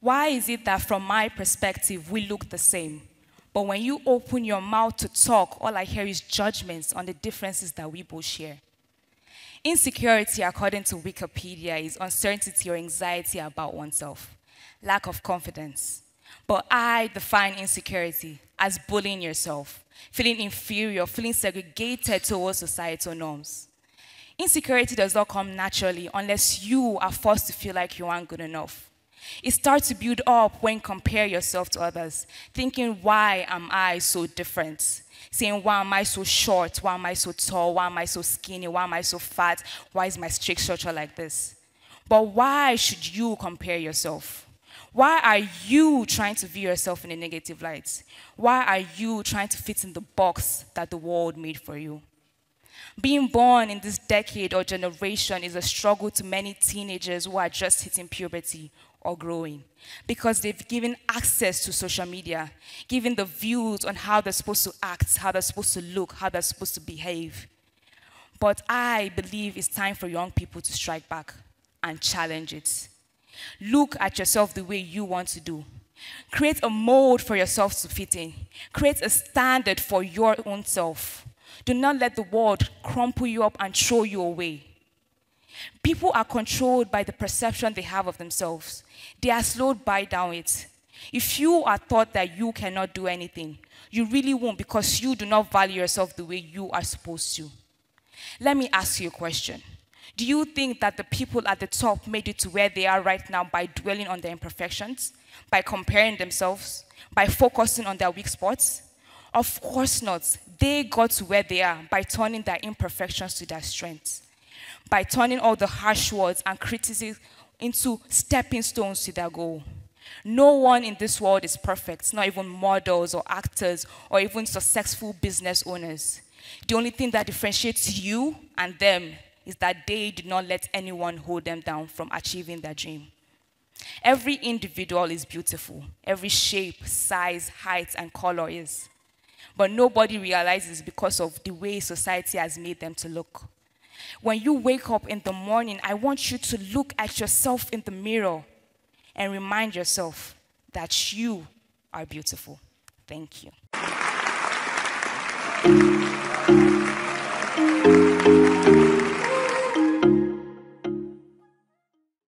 Why is it that from my perspective, we look the same? But when you open your mouth to talk, all I hear is judgments on the differences that we both share. Insecurity, according to Wikipedia, is uncertainty or anxiety about oneself, lack of confidence. But I define insecurity as bullying yourself, feeling inferior, feeling segregated towards societal norms. Insecurity does not come naturally unless you are forced to feel like you aren't good enough. It starts to build up when you compare yourself to others, thinking, why am I so different? Saying, why am I so short? Why am I so tall? Why am I so skinny? Why am I so fat? Why is my structure like this? But why should you compare yourself? Why are you trying to view yourself in a negative light? Why are you trying to fit in the box that the world made for you? Being born in this decade or generation is a struggle to many teenagers who are just hitting puberty or growing, because they've given access to social media, given the views on how they're supposed to act, how they're supposed to look, how they're supposed to behave. But I believe it's time for young people to strike back and challenge it. Look at yourself the way you want to do. Create a mold for yourself to fit in. Create a standard for your own self. Do not let the world crumple you up and throw you away. People are controlled by the perception they have of themselves. They are slowed by down it. If you are taught that you cannot do anything, you really won't, because you do not value yourself the way you are supposed to. Let me ask you a question. Do you think that the people at the top made it to where they are right now by dwelling on their imperfections, by comparing themselves, by focusing on their weak spots? Of course not. They got to where they are by turning their imperfections to their strengths, by turning all the harsh words and criticism into stepping stones to their goal. No one in this world is perfect, not even models or actors or even successful business owners. The only thing that differentiates you and them is that they did not let anyone hold them down from achieving their dream. Every individual is beautiful. Every shape, size, height, and color is. But nobody realizes because of the way society has made them to look. When you wake up in the morning, I want you to look at yourself in the mirror and remind yourself that you are beautiful. Thank you.